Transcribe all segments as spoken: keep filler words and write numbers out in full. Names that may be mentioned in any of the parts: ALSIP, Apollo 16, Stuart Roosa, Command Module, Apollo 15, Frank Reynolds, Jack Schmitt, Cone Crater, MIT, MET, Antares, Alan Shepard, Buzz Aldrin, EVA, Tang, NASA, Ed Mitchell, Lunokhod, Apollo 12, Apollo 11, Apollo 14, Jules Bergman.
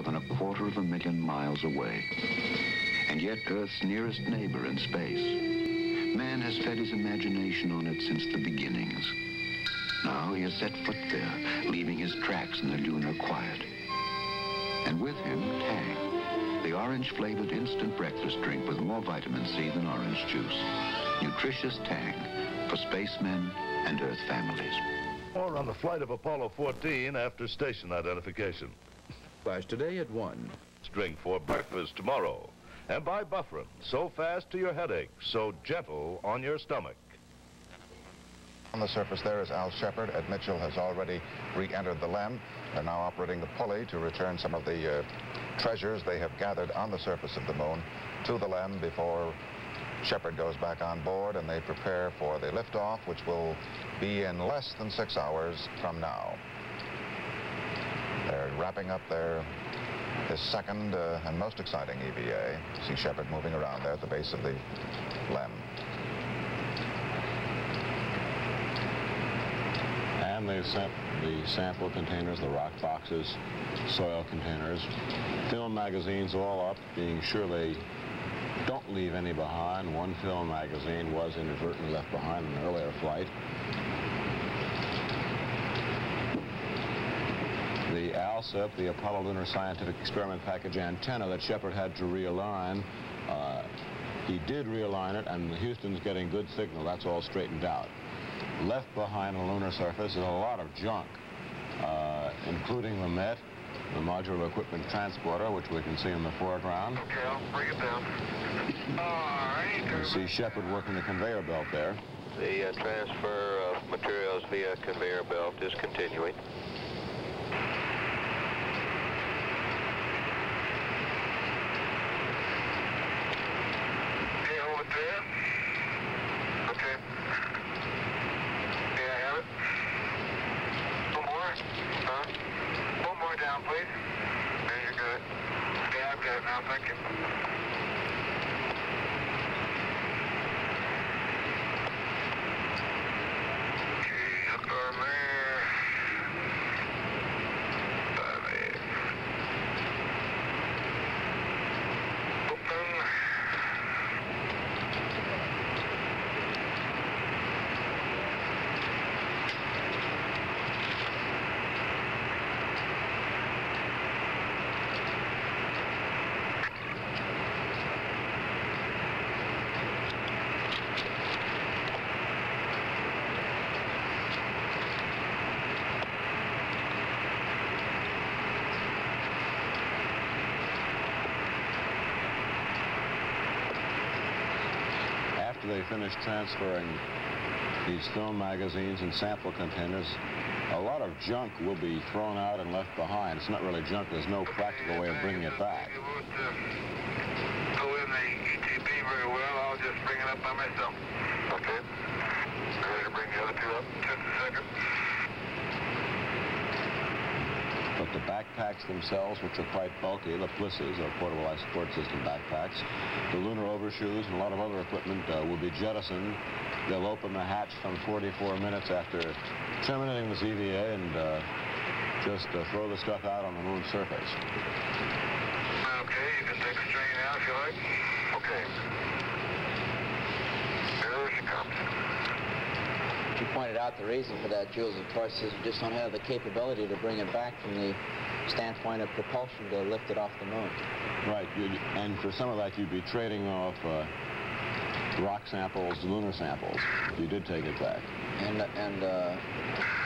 more than a quarter of a million miles away. And yet Earth's nearest neighbor in space. Man has fed his imagination on it since the beginnings. Now he has set foot there, leaving his tracks in the lunar quiet. And with him, Tang, the orange-flavored instant breakfast drink with more vitamin C than orange juice. Nutritious Tang for spacemen and Earth families. Or on the flight of Apollo fourteen after station identification. Flash today at one. Drink for breakfast tomorrow. And by Bufferin, so fast to your headache, so gentle on your stomach. On the surface there is Al Shepard. Ed Mitchell has already re-entered the L E M. They're now operating the pulley to return some of the uh, treasures they have gathered on the surface of the moon to the L E M before Shepard goes back on board, and they prepare for the liftoff, which will be in less than six hours from now. They're wrapping up their this second uh, and most exciting E V A. You see Shepard moving around there at the base of the L E M. And they sent the sample containers, the rock boxes, soil containers, film magazines all up, being sure they don't leave any behind. One film magazine was inadvertently left behind in an earlier flight. The ALSIP, the Apollo Lunar Scientific Experiment Package antenna that Shepard had to realign, uh, he did realign it, and Houston's getting good signal. That's all straightened out. Left behind on the lunar surface is a lot of junk, uh, including the MET, the modular equipment transporter, which we can see in the foreground. Okay, I'll bring it down. All right. You can see Shepard working the conveyor belt there. The uh, transfer of materials via conveyor belt is continuing. Okay, hold it there. Okay. Yeah, I have it. One more. Huh? One more down, please. There, you got it. Yeah, I've got it now, thank you. They finished transferring these film magazines and sample containers. A lot of junk will be thrown out and left behind. It's not really junk. There's no practical way of bringing it back. You won't uh, go in the E T B very well. I'll just bring it up by myself. Okay. I'm ready to bring the other two up in just a second. But the backpacks themselves, which are quite bulky, the Plisses, or portable life support system backpacks, the lunar overshoes, and a lot of other equipment uh, will be jettisoned. They'll open the hatch some forty-four minutes after terminating this E V A and uh, just uh, throw the stuff out on the moon's surface. Okay, you can take the string now if you like. Okay. Here she comes. You pointed out the reason for that, Jules, of course, is we just don't have the capability to bring it back from the standpoint of propulsion to lift it off the moon. Right, you'd, and for some of that, you'd be trading off uh, rock samples, lunar samples. You did take it back. And, and uh,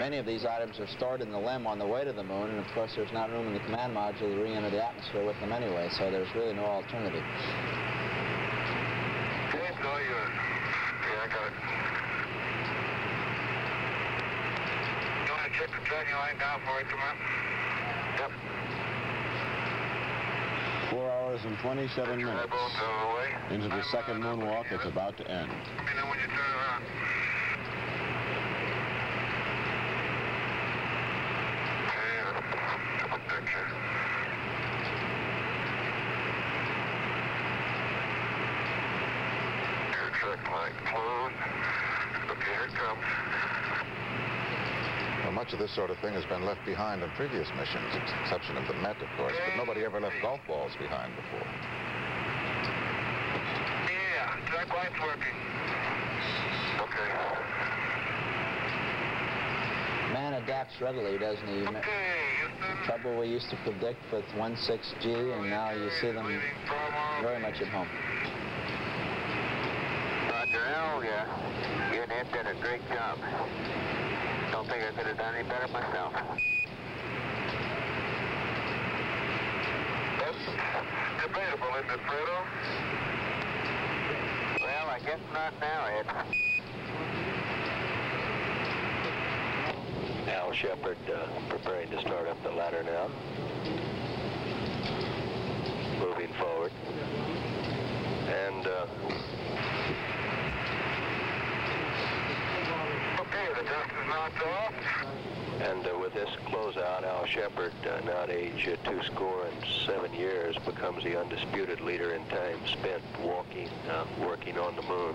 many of these items are stored in the L E M on the way to the moon, and of course, there's not room in the command module to re-enter the atmosphere with them anyway, so there's really no alternative. Okay, it's all yours. Yeah, I got it. Check the tracking line down for it, come on. Yep. Four hours and twenty-seven minutes into the second moonwalk that's about to end. Let me know when you turn around. Hey, look at that. Much of this sort of thing has been left behind in previous missions, with the exception of the Met, of course, but nobody ever left golf balls behind before. Yeah, black light's working. Okay. Man adapts readily, doesn't he? Okay. The trouble we used to predict with one six G, and now you see them very much at home. Roger, Al, yeah. You and Ed did a great job. I don't think I could have done any better myself. That's debatable, isn't it, Fredo? Well, I guess not now, Ed. Al Shepard uh, preparing to start up the ladder now. Moving forward. And, uh... And uh, with this closeout, Al Shepard, uh, now at age uh, two score and seven years, becomes the undisputed leader in time spent walking, uh, working on the moon.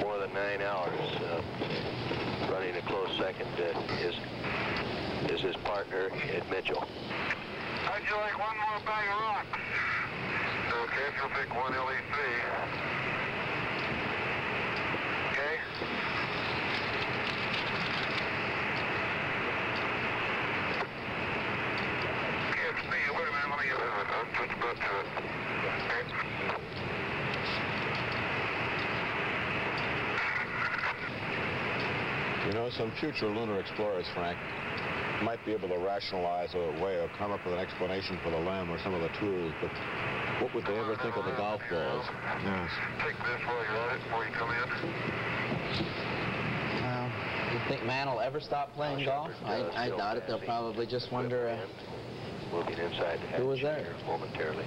More than nine hours. Uh, running a close second uh, is is his partner, Ed Mitchell. How'd you like one more bag of rocks? Okay, if you'll pick one L E three. Just about to it. Okay. You know, some future lunar explorers, Frank, might be able to rationalize away or come up with an explanation for the L E M or some of the tools, but what would they ever think of the golf balls? Yes. Take this while you're at it before you come in. You think man will ever stop playing golf? I, I doubt it. They'll probably just wonder uh, moving inside the hatch. Who was there? Momentarily.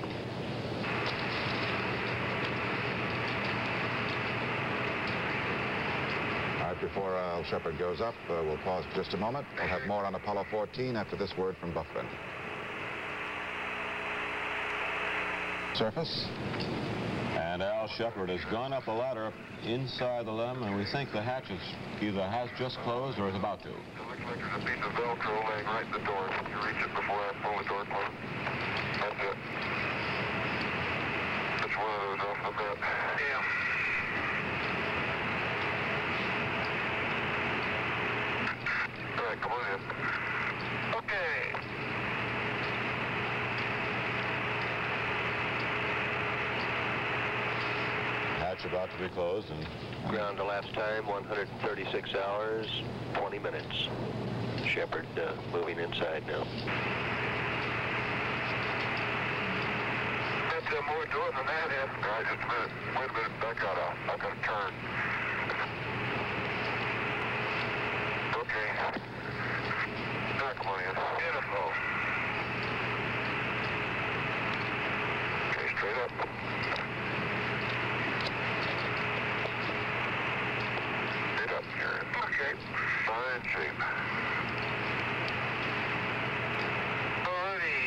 All right, before Al Shepard goes up, uh, we'll pause for just a moment. We'll have more on Apollo fourteen after this word from Bufferin. Surface. And Al Shepard has gone up a ladder inside the L E M, and we think the hatch is either has just closed or is about to. It looks like there's a piece of Velcro laying right in the door. If you reach it before I pull the door closed, that's it. That's one of those off the bat. Yeah. All right, come on in. Okay. About to be closed and ground the last time one hundred thirty-six hours twenty minutes. Shepard uh, moving inside now. That's uh, more door than that, Ed. All right, just a minute. Wait a minute. I got out. I got to turn. Okay. Now come on in. Beautiful. Okay, straight up. Okay, fine shape. Alrighty.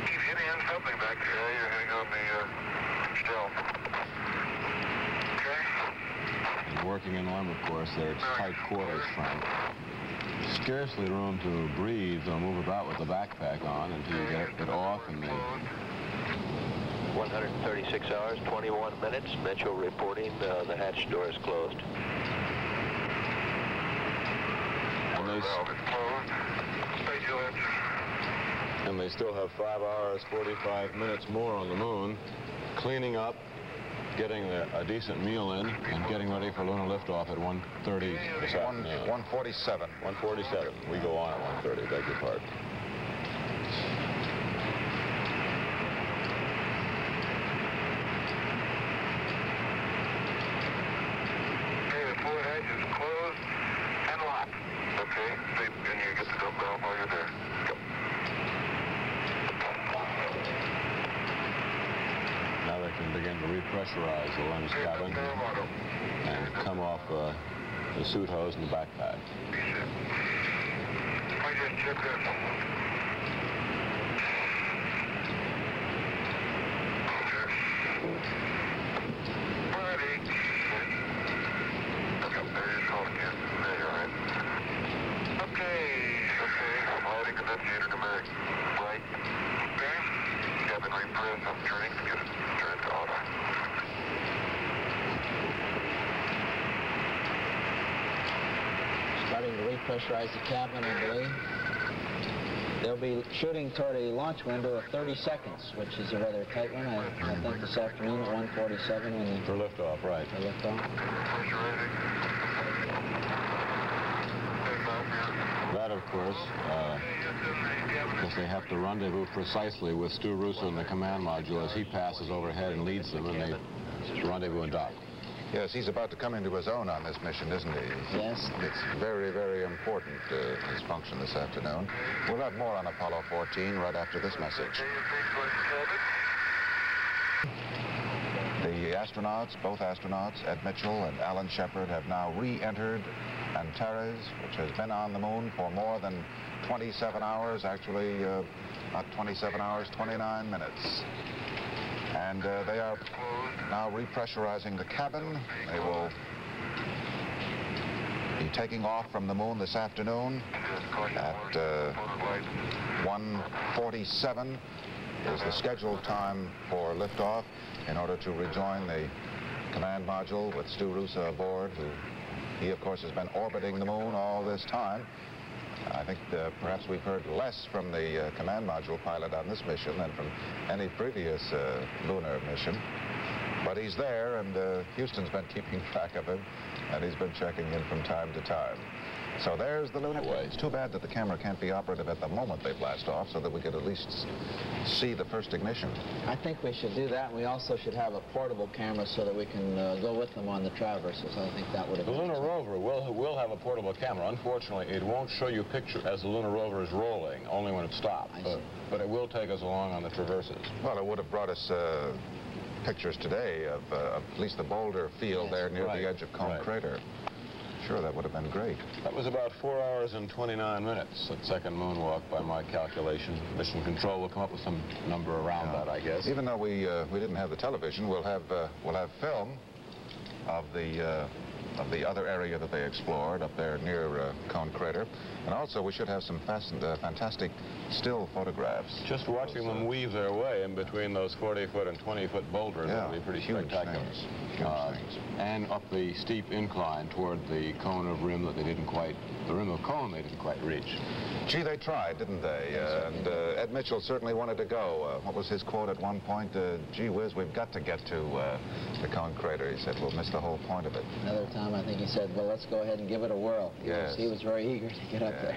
Keep hitting on something back there. Yeah, you're hitting on the uh, stealth. Okay. Working in L E M, of course, there. It's tight quarters, Frank. Scarcely room to breathe or move about with the backpack on until you get it off and then... one hundred thirty-six hours, twenty-one minutes. Mitchell reporting uh, the hatch door is closed. And they, and they still have five hours, forty-five minutes more on the moon, cleaning up, getting a, a decent meal in, and getting ready for lunar liftoff at one thirty this afternoon. one forty-seven. one forty-seven. We go on at one thirty, beg your pardon. Okay, the forward hatch is closed and locked. Okay, and you get the dumbbell while you're there. Yep. Now they can begin to repressurize the L E M's cabin and come off uh, the suit hose and the backpack. I just checked that. Pressurize the cabin, I believe. They'll be shooting toward a launch window of thirty seconds, which is a rather tight one. I, I think this afternoon at one forty-seven when you... For liftoff, right. For liftoff. That, of course, because uh, they have to rendezvous precisely with Stu Roosa in the command module as he passes overhead and leads them, and they rendezvous and dock. Yes, he's about to come into his own on this mission, isn't he? Yes. It's very, very important, uh, his function this afternoon. We'll have more on Apollo fourteen right after this message. The astronauts, both astronauts, Ed Mitchell and Alan Shepard, have now re-entered Antares, which has been on the moon for more than twenty-seven hours, actually uh, not twenty-seven hours, twenty-nine minutes. And uh, they are now repressurizing the cabin. They will be taking off from the moon this afternoon at uh, one forty-seven is the scheduled time for liftoff in order to rejoin the command module with Stu Roosa aboard, who he, of course, has been orbiting the moon all this time. I think uh, perhaps we've heard less from the uh, command module pilot on this mission than from any previous uh, lunar mission. But he's there, and uh, Houston's been keeping track of him, and he's been checking in from time to time. So there's the lunar... It's too bad that the camera can't be operative at the moment they blast off, so that we could at least see the first ignition. I think we should do that. We also should have a portable camera so that we can uh, go with them on the traverses. I think that would have been... The lunar rover will, will have a portable camera. Unfortunately, it won't show you picture as the lunar rover is rolling, only when it stops. But, but it will take us along on the traverses. Well, it would have brought us... Uh, pictures today of uh, at least the boulder field yes, there near right, the edge of Cone right. Crater. Sure, that would have been great. That was about four hours and twenty-nine minutes, that second moonwalk, by my calculation. Mission Control will come up with some number around yeah. that, I guess. Even though we uh, we didn't have the television, we'll have uh, we'll have film of the uh, of the other area that they explored up there near uh, Cone Crater, and also we should have some fast, uh, fantastic still photographs. Just watching those, them uh, weave their way in between those forty-foot and twenty-foot boulders yeah, would be pretty huge spectacular. Things. Huge uh, things. And up the steep incline toward the cone of rim that they didn't quite, the rim of cone they didn't quite reach. Gee, they tried, didn't they? Uh, and uh, Ed Mitchell certainly wanted to go. Uh, what was his quote at one point? Uh, Gee whiz, we've got to get to uh, the Cone Crater. He said, we'll miss the whole point of it. Another time. I think he said, well, let's go ahead and give it a whirl. Yes. He was very eager to get yes. up there.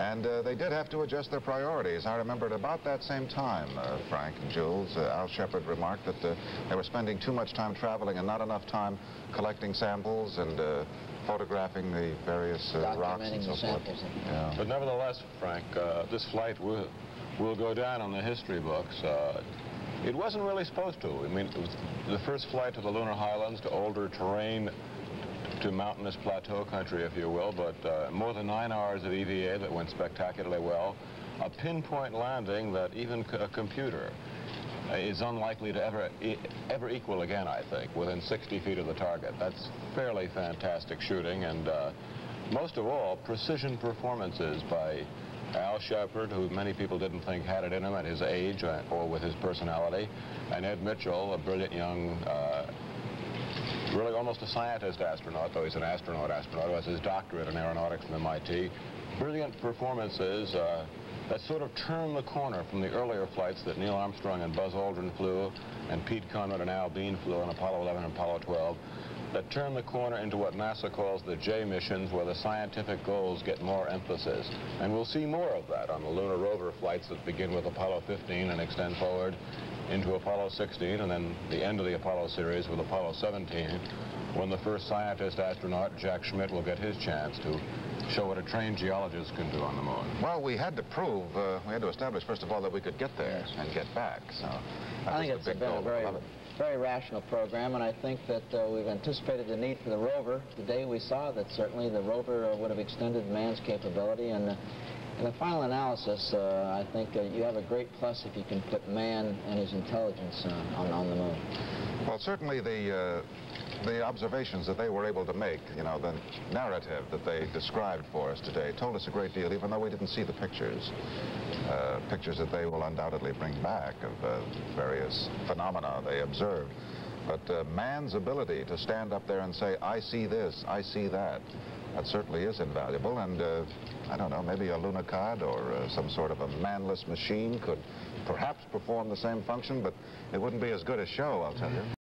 And uh, they did have to adjust their priorities. I remember at about that same time, uh, Frank and Jules, uh, Al Shepard remarked that uh, they were spending too much time traveling and not enough time collecting samples and uh, photographing the various uh, rocks and so forth. Yeah. But nevertheless, Frank, uh, this flight will, will go down on the history books. Uh, it wasn't really supposed to. I mean, it was the first flight to the lunar highlands, to older terrain, to mountainous plateau country, if you will, but uh, more than nine hours of E V A that went spectacularly well. A pinpoint landing that even c a computer uh, is unlikely to ever e ever equal again, I think, within sixty feet of the target. That's fairly fantastic shooting, and uh, most of all, precision performances by Al Shepard, who many people didn't think had it in him at his age or, or with his personality, and Ed Mitchell, a brilliant young uh, really almost a scientist astronaut, though he's an astronaut astronaut, who has his doctorate in aeronautics from M I T. Brilliant performances uh, that sort of turned the corner from the earlier flights that Neil Armstrong and Buzz Aldrin flew, and Pete Conrad and Al Bean flew on Apollo eleven and Apollo twelve, that turned the corner into what NASA calls the J missions, where the scientific goals get more emphasis. And we'll see more of that on the lunar rover flights that begin with Apollo fifteen and extend forward into Apollo sixteen, and then the end of the Apollo series with Apollo seventeen, when the first scientist astronaut, Jack Schmitt, will get his chance to show what a trained geologist can do on the moon. Well, we had to prove, uh, we had to establish, first of all, that we could get there and get back. So I think it's a very, very rational program, and I think that uh, we've anticipated the need for the rover. Today we saw that certainly the rover uh, would have extended man's capability, and uh, In the final analysis, uh, I think uh, you have a great plus if you can put man and his intelligence uh, on, on the moon. Well, certainly the, uh, the observations that they were able to make, you know, the narrative that they described for us today told us a great deal, even though we didn't see the pictures. Uh, pictures that they will undoubtedly bring back of uh, various phenomena they observed. But uh, man's ability to stand up there and say, I see this, I see that, that certainly is invaluable. And uh, I don't know, maybe a Lunokhod or uh, some sort of a manless machine could perhaps perform the same function, but it wouldn't be as good a show, I'll tell you.